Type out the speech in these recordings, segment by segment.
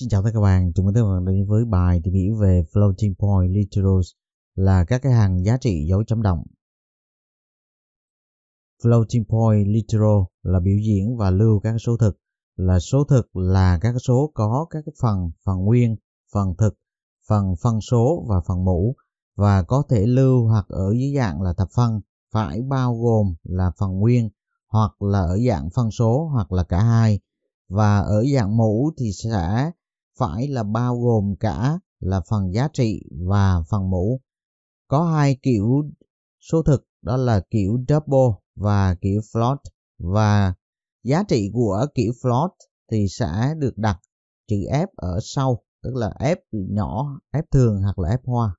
Xin chào tất cả các bạn, chúng mình đến với bài tìm hiểu về Floating-Point Literals là các cái hàng giá trị dấu chấm đồng. Floating-Point Literal là biểu diễn và lưu các số thực. Là số thực là các số có các phần nguyên, phần thực, phần phân số và phần mũ, và có thể lưu hoặc ở dưới dạng là thập phân, phải bao gồm là phần nguyên hoặc là ở dạng phân số hoặc là cả hai, và ở dạng mũ thì sẽ phải là bao gồm cả là phần giá trị và phần mũ. Có hai kiểu số thực, đó là kiểu double và kiểu float, và giá trị của kiểu float thì sẽ được đặt chữ F ở sau, tức là F nhỏ, F thường hoặc là F hoa.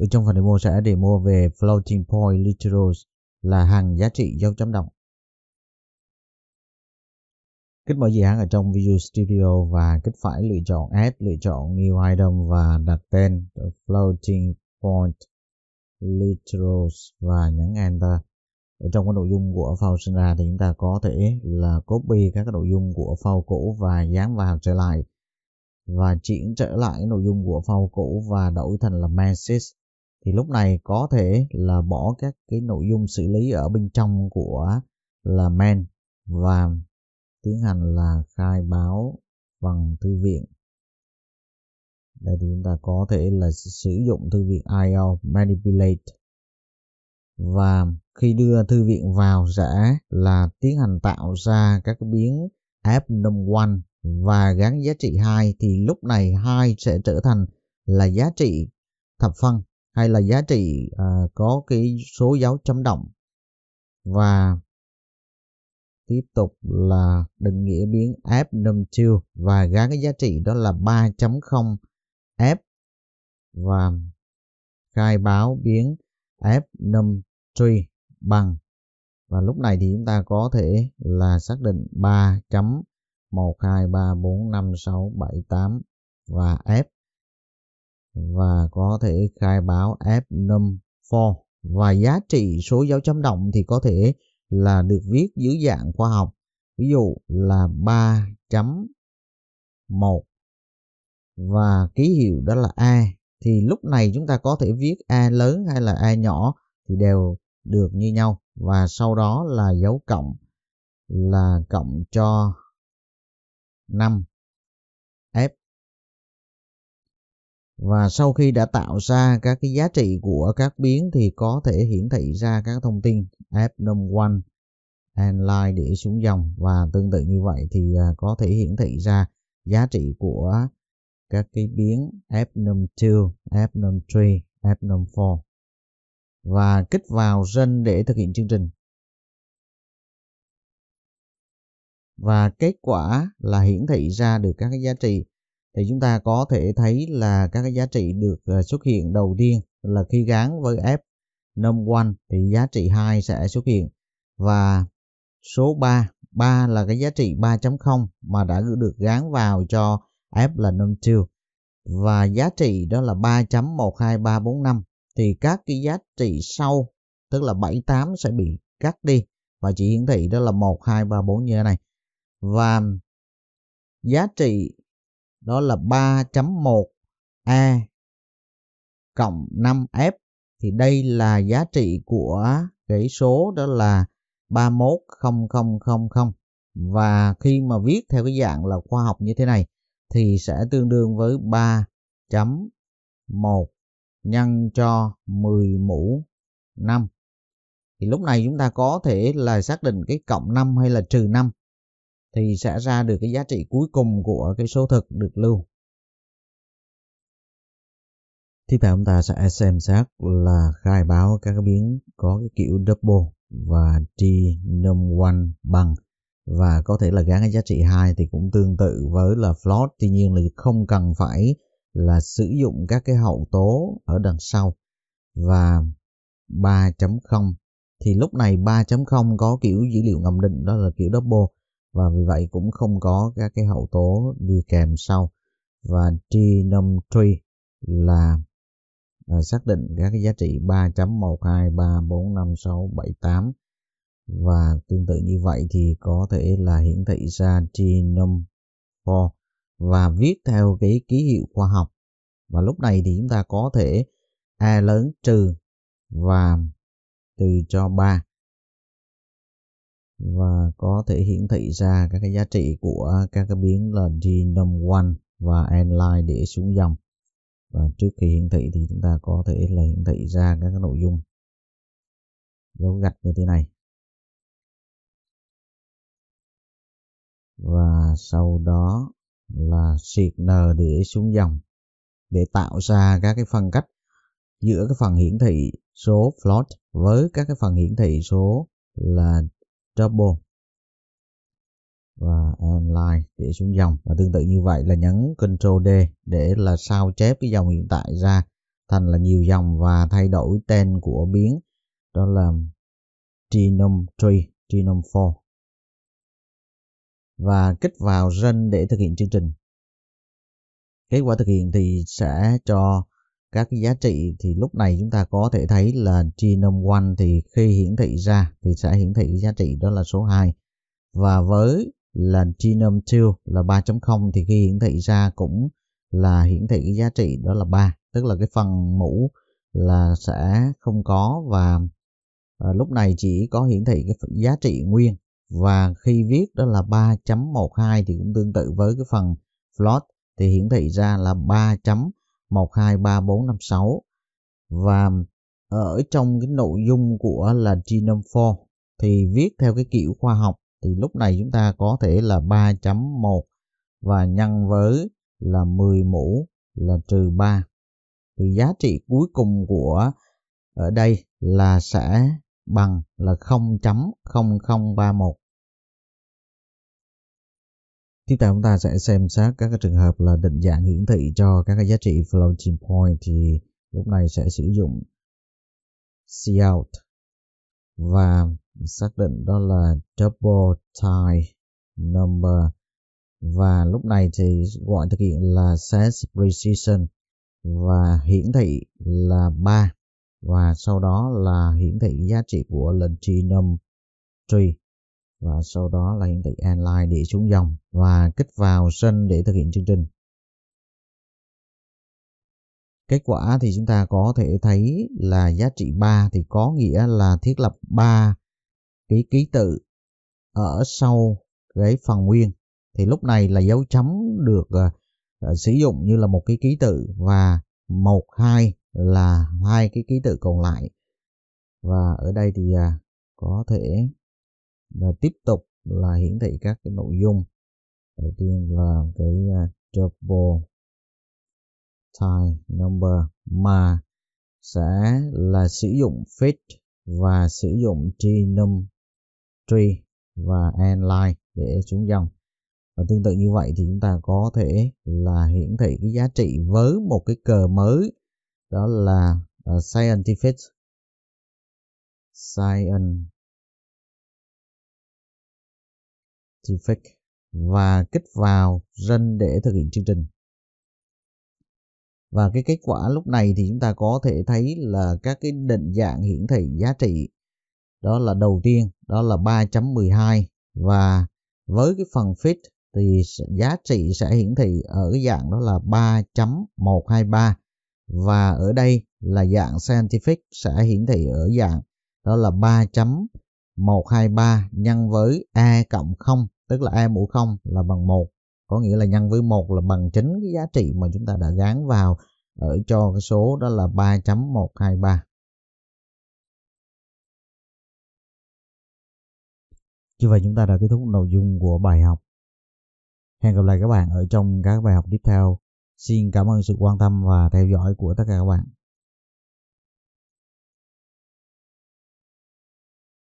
Ở trong phần demo sẽ demo về floating point literals là hàng giá trị dấu chấm đồng. Kích mở dự án ở trong Visual Studio và kích phải lựa chọn Add, lựa chọn New Item và đặt tên Floating Point Literals và nhấn Enter. Ở trong cái nội dung của file sinh ra thì chúng ta có thể là copy các cái nội dung của file cũ và dán vào trở lại, và chuyển trở lại nội dung của file cũ và đổi thành là message. Thì lúc này có thể là bỏ các cái nội dung xử lý ở bên trong của là main và tiến hành là khai báo bằng thư viện. Đây thì chúng ta có thể là sử dụng thư viện IO Manipulate, và khi đưa thư viện vào sẽ là tiến hành tạo ra các biến F1 và gắn giá trị 2, thì lúc này 2 sẽ trở thành là giá trị thập phân hay là giá trị có cái số dấu chấm đồng. Và tiếp tục là định nghĩa biến F5 và gắn cái giá trị đó là 3.0 F và khai báo biến F5 bằng, và lúc này thì chúng ta có thể là xác định 3.1234567 và F, và có thể khai báo F5 for, và giá trị số dấu chấm đồng thì có thể là được viết dưới dạng khoa học, ví dụ là 3.1 và ký hiệu đó là A, thì lúc này chúng ta có thể viết A lớn hay là A nhỏ thì đều được như nhau, và sau đó là dấu cộng là cộng cho 5 F. Và sau khi đã tạo ra các cái giá trị của các biến thì có thể hiển thị ra các thông tin F1 Inline để xuống dòng, và tương tự như vậy thì có thể hiển thị ra giá trị của các cái biến F2, F3, F4, và kích vào Run để thực hiện chương trình. Và kết quả là hiển thị ra được các cái giá trị. Thì chúng ta có thể thấy là các cái giá trị được xuất hiện đầu tiên là khi gắn với F1 thì giá trị 2 sẽ xuất hiện, và số 3 là cái giá trị 3.0 mà đã được gắn vào cho F là 52, và giá trị đó là 3.12345, thì các cái giá trị sau tức là 78 sẽ bị cắt đi và chỉ hiển thị đó là 1234 như thế này, và giá trị đó là 3.1 A cộng 5 F, thì đây là giá trị của cái số đó là 310000, và khi mà viết theo cái dạng là khoa học như thế này thì sẽ tương đương với 3.1 nhân cho 10 mũ 5. Thì lúc này chúng ta có thể là xác định cái cộng 5 hay là trừ 5 thì sẽ ra được cái giá trị cuối cùng của cái số thực được lưu. Tiếp theo chúng ta sẽ xem xét là khai báo các cái biến có cái kiểu double và T1 bằng, và có thể là gắn cái giá trị 2 thì cũng tương tự với là float, tuy nhiên là không cần phải là sử dụng các cái hậu tố ở đằng sau. Và 3.0 thì lúc này 3.0 có kiểu dữ liệu ngầm định, đó là kiểu double, và vì vậy cũng không có các cái hậu tố đi kèm sau. Và T5 là xác định các cái giá trị 3.1234567 8, và tương tự như vậy thì có thể là hiển thị ra T5 for và viết theo cái ký hiệu khoa học. Và lúc này thì chúng ta có thể a lớn trừ và trừ cho 3 và có thể hiển thị ra các cái giá trị của các cái biến là genome1 và endline để xuống dòng. Và trước khi hiển thị thì chúng ta có thể là hiển thị ra các cái nội dung dấu gạch như thế này. Và sau đó là shift N để xuống dòng để tạo ra các cái phân cách giữa cái phần hiển thị số float với các cái phần hiển thị số là double và inline để xuống dòng. Và tương tự như vậy là nhấn Ctrl D để là sao chép cái dòng hiện tại ra thành là nhiều dòng và thay đổi tên của biến đó là genome tree, genome 4 và kích vào Run để thực hiện chương trình. Kết quả thực hiện thì sẽ cho các cái giá trị thì lúc này chúng ta có thể thấy là genome1 thì khi hiển thị ra thì sẽ hiển thị giá trị đó là số 2. Và với là genome2 là 3.0 thì khi hiển thị ra cũng là hiển thị cái giá trị đó là 3. Tức là cái phần mũ là sẽ không có và lúc này chỉ có hiển thị cái giá trị nguyên. Và khi viết đó là 3.12 thì cũng tương tự với cái phần float thì hiển thị ra là 3.123456. Và ở trong cái nội dung của là genome 4 thì viết theo cái kiểu khoa học thì lúc này chúng ta có thể là 3.1 và nhân với là 10 mũ là trừ 3. Thì giá trị cuối cùng của ở đây là sẽ bằng là 0.0031. Tiếp theo chúng ta sẽ xem xét các cái trường hợp là định dạng hiển thị cho các cái giá trị floating point thì lúc này sẽ sử dụng cout và xác định đó là double type number và lúc này thì gọi thực hiện là set precision và hiển thị là 3 và sau đó là hiển thị giá trị của lần genome tree và sau đó là hiển thị inline để xuống dòng và kích vào Run để thực hiện chương trình. Kết quả thì chúng ta có thể thấy là giá trị 3 thì có nghĩa là thiết lập 3 cái ký tự ở sau cái phần nguyên. Thì lúc này là dấu chấm được sử dụng như là một cái ký tự và 1, 2 là hai cái ký tự còn lại. Và ở đây thì có thể là tiếp tục là hiển thị các cái nội dung. Đầu tiên là cái double type number mà sẽ là sử dụng fit và sử dụng genome tree và endline để xuống dòng. Và tương tự như vậy thì chúng ta có thể là hiển thị cái giá trị với một cái cờ mới đó là scientific và kích vào Run để thực hiện chương trình. Và cái kết quả lúc này thì chúng ta có thể thấy là các cái định dạng hiển thị giá trị đó là đầu tiên đó là 3.12 và với cái phần fit thì giá trị sẽ hiển thị ở cái dạng đó là 3.123 và ở đây là dạng scientific sẽ hiển thị ở dạng đó là 3.123 nhân với a cộng 0 tức là a mũ 0 là bằng 1, có nghĩa là nhân với 1 là bằng chính cái giá trị mà chúng ta đã gán vào ở cho cái số đó là 3.123. Như vậy chúng ta đã kết thúc nội dung của bài học. Hẹn gặp lại các bạn ở trong các bài học tiếp theo. Xin cảm ơn sự quan tâm và theo dõi của tất cả các bạn.